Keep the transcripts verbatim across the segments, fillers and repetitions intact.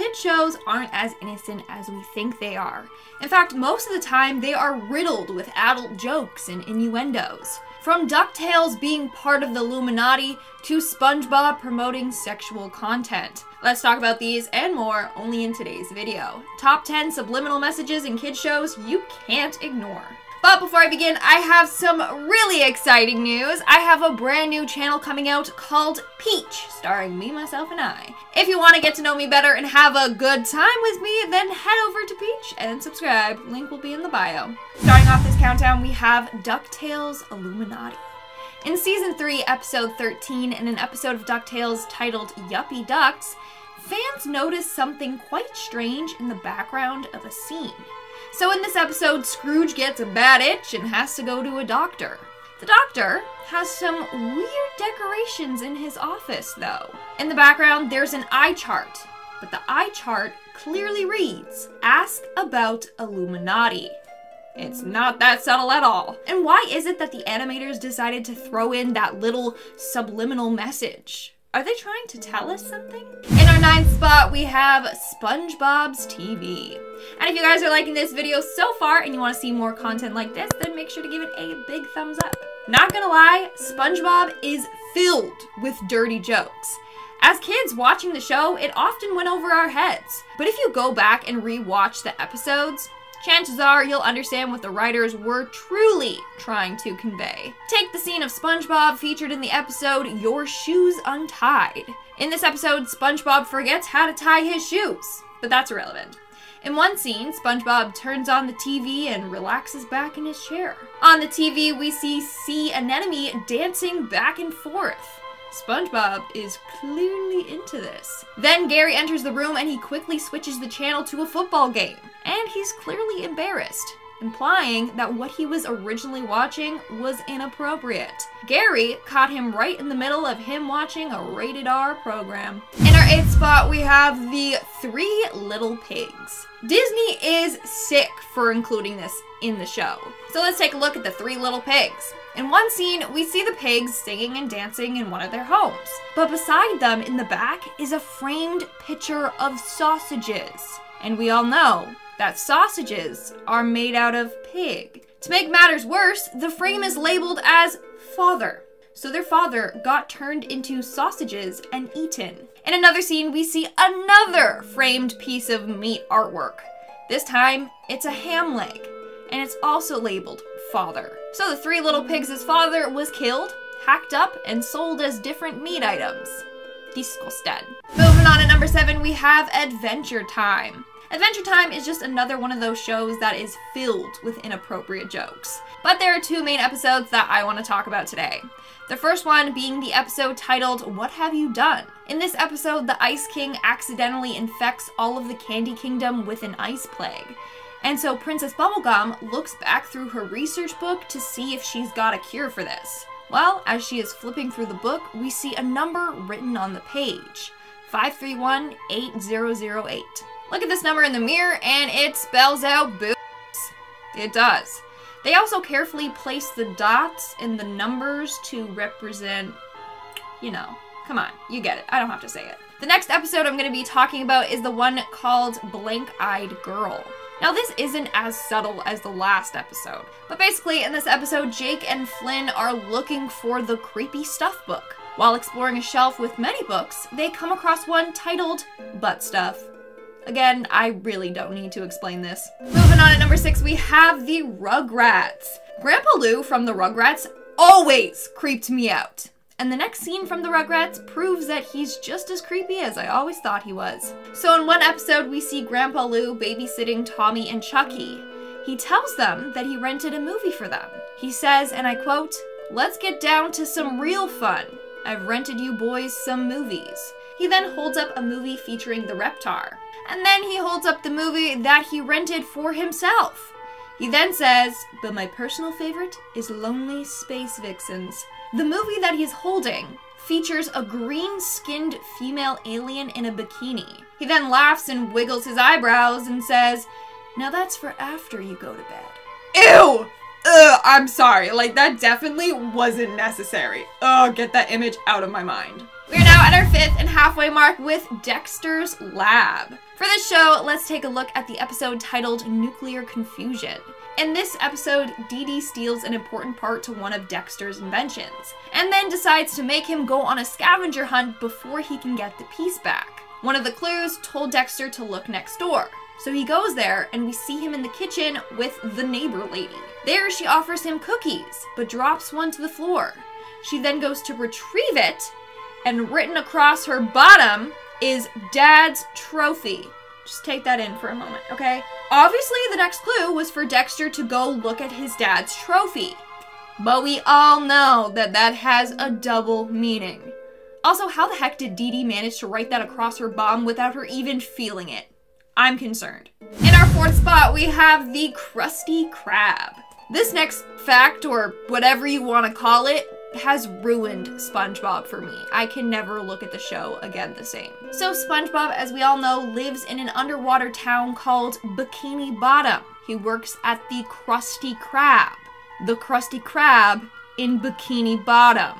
kid shows aren't as innocent as we think they are. In fact, most of the time they are riddled with adult jokes and innuendos. From DuckTales being part of the Illuminati to SpongeBob promoting sexual content. Let's talk about these and more only in today's video. Top ten subliminal messages in kid shows you can't ignore. But before I begin, I have some really exciting news. I have a brand new channel coming out called Peach, starring me, myself, and I. If you want to get to know me better and have a good time with me, then head over to Peach and subscribe. Link will be in the bio. Starting off this countdown, we have DuckTales Illuminati. In Season three, Episode thirteen, in an episode of DuckTales titled Yuppie Ducks, fans noticed something quite strange in the background of a scene. So in this episode, Scrooge gets a bad itch and has to go to a doctor. The doctor has some weird decorations in his office, though. In the background, there's an eye chart, but the eye chart clearly reads, "Ask about Illuminati." It's not that subtle at all. And why is it that the animators decided to throw in that little subliminal message? Are they trying to tell us something? In our ninth spot, we have SpongeBob's T V. And if you guys are liking this video so far and you want to see more content like this, then make sure to give it a big thumbs up. Not gonna lie, SpongeBob is filled with dirty jokes. As kids watching the show, it often went over our heads. But if you go back and re-watch the episodes, chances are you'll understand what the writers were truly trying to convey. Take the scene of SpongeBob featured in the episode Your Shoes Untied. In this episode, SpongeBob forgets how to tie his shoes, but that's irrelevant. In one scene, SpongeBob turns on the T V and relaxes back in his chair. On the T V, we see Sea Anemone dancing back and forth. SpongeBob is clearly into this. Then Gary enters the room and he quickly switches the channel to a football game. And he's clearly embarrassed, implying that what he was originally watching was inappropriate. Gary caught him right in the middle of him watching a rated R program. In our eighth spot, we have the Three Little Pigs. Disney is sick for including this in the show. So let's take a look at the Three Little Pigs. In one scene, we see the pigs singing and dancing in one of their homes. But beside them in the back is a framed picture of sausages. And we all know that sausages are made out of pig. To make matters worse, the frame is labeled as father. So their father got turned into sausages and eaten. In another scene, we see another framed piece of meat artwork. This time, it's a ham leg. And it's also labeled father. So the Three Little Pigs' father was killed, hacked up, and sold as different meat items. Disgusting. Moving on to number seven, we have Adventure Time. Adventure Time is just another one of those shows that is filled with inappropriate jokes. But there are two main episodes that I want to talk about today. The first one being the episode titled, What Have You Done? In this episode, the Ice King accidentally infects all of the Candy Kingdom with an ice plague. And so Princess Bubblegum looks back through her research book to see if she's got a cure for this. Well, as she is flipping through the book, we see a number written on the page, five three one, eight zero zero eight. Look at this number in the mirror and it spells out boobs. It does. They also carefully place the dots in the numbers to represent, you know, come on, you get it. I don't have to say it. The next episode I'm going to be talking about is the one called Blank-Eyed Girl. Now this isn't as subtle as the last episode, but basically in this episode, Jake and Flynn are looking for the Creepy Stuff book. While exploring a shelf with many books, they come across one titled Butt Stuff. Again, I really don't need to explain this. Moving on at number six, we have the Rugrats. Grandpa Lou from the Rugrats always creeped me out. And the next scene from the Rugrats proves that he's just as creepy as I always thought he was. So in one episode, we see Grandpa Lou babysitting Tommy and Chucky. He tells them that he rented a movie for them. He says, and I quote, "Let's get down to some real fun. I've rented you boys some movies." He then holds up a movie featuring the Reptar. And then he holds up the movie that he rented for himself. He then says, "But my personal favorite is Lonely Space Vixens." The movie that he's holding features a green-skinned female alien in a bikini. He then laughs and wiggles his eyebrows and says, "Now that's for after you go to bed." Ew! Ugh, I'm sorry. Like, that definitely wasn't necessary. Ugh, get that image out of my mind. We're now now at our fifth and halfway mark with Dexter's Lab. For this show, let's take a look at the episode titled Nuclear Confusion. In this episode, Dee Dee steals an important part to one of Dexter's inventions, and then decides to make him go on a scavenger hunt before he can get the piece back. One of the clues told Dexter to look next door. So he goes there, and we see him in the kitchen with the neighbor lady. There she offers him cookies, but drops one to the floor. She then goes to retrieve it, and written across her bottom is Dad's Trophy. Just take that in for a moment, okay? Obviously, the next clue was for Dexter to go look at his dad's trophy. But we all know that that has a double meaning. Also, how the heck did Dee Dee manage to write that across her bottom without her even feeling it? I'm concerned. In our fourth spot, we have the Krusty Krab. This next fact, or whatever you want to call it, has ruined SpongeBob for me. I can never look at the show again the same. So SpongeBob, as we all know, lives in an underwater town called Bikini Bottom. He works at the Krusty Krab. The Krusty Krab in Bikini Bottom.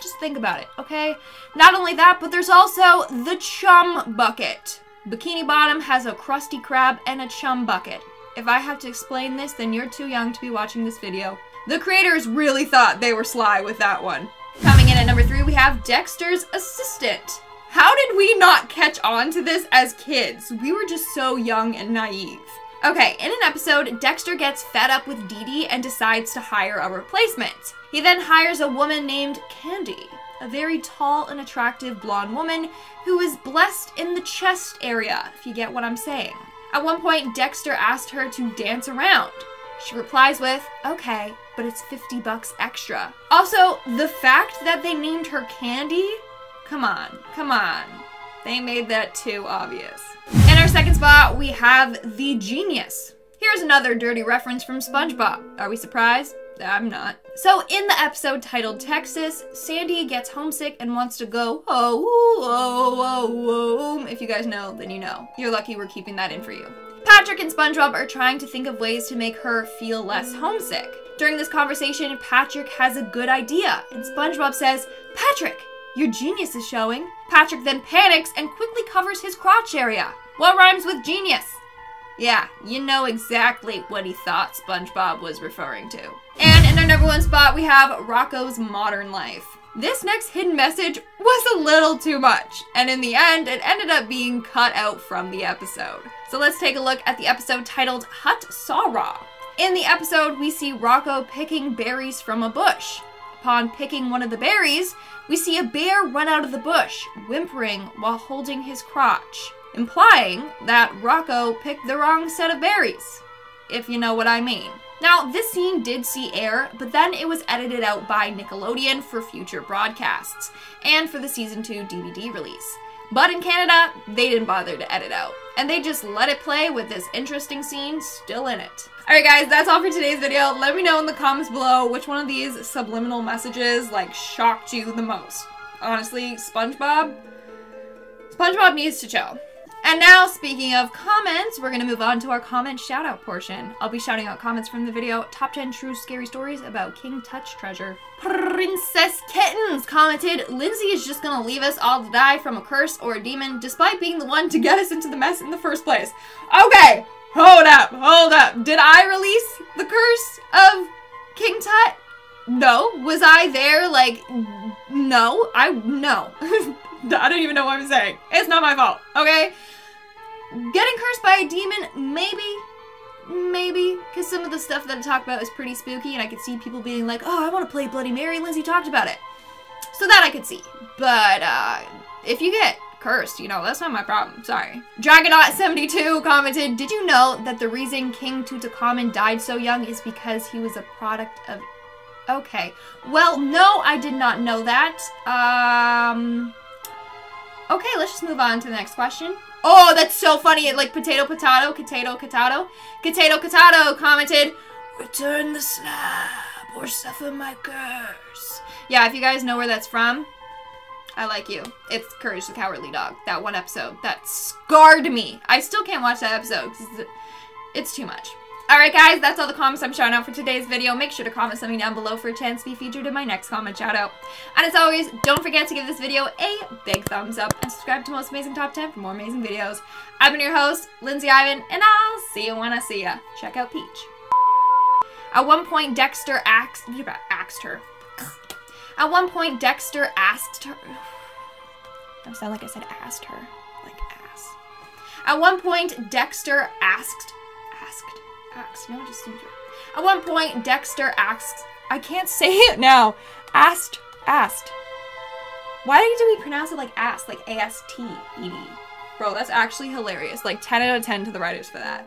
Just think about it, okay? Not only that, but there's also the Chum Bucket. Bikini Bottom has a Krusty Krab and a Chum Bucket. If I have to explain this, then you're too young to be watching this video. The creators really thought they were sly with that one. Coming in at number three, we have Dexter's Assistant. How did we not catch on to this as kids? We were just so young and naive. Okay, in an episode, Dexter gets fed up with Dee Dee and decides to hire a replacement. He then hires a woman named Candy, a very tall and attractive blonde woman who is blessed in the chest area, if you get what I'm saying. At one point, Dexter asked her to dance around. She replies with, okay, but it's fifty bucks extra. Also, the fact that they named her Candy? Come on, come on. They made that too obvious. In our second spot, we have the Genius. Here's another dirty reference from SpongeBob. Are we surprised? I'm not. So in the episode titled Texas, Sandy gets homesick and wants to go, oh, oh, oh, oh. If you guys know, then you know. You're lucky we're keeping that in for you. Patrick and SpongeBob are trying to think of ways to make her feel less homesick. During this conversation, Patrick has a good idea, and SpongeBob says, Patrick, your genius is showing. Patrick then panics and quickly covers his crotch area. What rhymes with genius? Yeah, you know exactly what he thought SpongeBob was referring to. And in our number one spot, we have Rocco's Modern Life. This next hidden message was a little too much, and in the end, it ended up being cut out from the episode. So let's take a look at the episode titled Hut Saw Raw. In the episode, we see Rocco picking berries from a bush. Upon picking one of the berries, we see a bear run out of the bush, whimpering while holding his crotch, implying that Rocco picked the wrong set of berries, if you know what I mean. Now, this scene did see air, but then it was edited out by Nickelodeon for future broadcasts, and for the Season two D V D release. But in Canada, they didn't bother to edit out, and they just let it play with this interesting scene still in it. Alright guys, that's all for today's video. Let me know in the comments below which one of these subliminal messages, like, shocked you the most. Honestly, SpongeBob? SpongeBob needs to chill. And now, speaking of comments, we're gonna move on to our comment shout-out portion. I'll be shouting out comments from the video, Top ten True Scary Stories About King Tut's Treasure. Princess Kittens commented, Lindsay is just gonna leave us all to die from a curse or a demon, despite being the one to get us into the mess in the first place. Okay, hold up, hold up. Did I release the curse of King Tut? No. Was I there? Like, no. I, no. I don't even know what I'm saying. It's not my fault, okay? Getting cursed by a demon, maybe, maybe, because some of the stuff that I talk about is pretty spooky, and I could see people being like, oh, I want to play Bloody Mary, Lindsay talked about it. So that I could see. But, uh, if you get cursed, you know, that's not my problem, sorry. Dragonaut seventy-two commented, did you know that the reason King Tutankhamun died so young is because he was a product of... Okay. Well, no, I did not know that. Um... Okay, let's just move on to the next question. Oh, that's so funny. It, like, potato, potato, potato, potato. Potato, potato commented, return the slab or suffer my curse. Yeah, if you guys know where that's from, I like you. It's Courage the Cowardly Dog. That one episode that scarred me. I still can't watch that episode because it's too much. Alright guys, that's all the comments I'm shouting out for today's video. Make sure to comment something down below for a chance to be featured in my next comment shout out. And as always, don't forget to give this video a big thumbs up and subscribe to Most Amazing Top ten for more amazing videos. I've been your host, Lindsay Ivan, and I'll see you when I see ya. Check out Peach. At one point, Dexter axed, axed her. At one point, Dexter asked her. That sounded like I said asked her. Like ass. At one point, Dexter asked. Asked. Asked. No, just didn't do it. At one point, Dexter asked. I can't say it now. Asked. Asked. Why do we pronounce it like asked? Like A S T E D. Bro, that's actually hilarious. Like ten out of ten to the writers for that.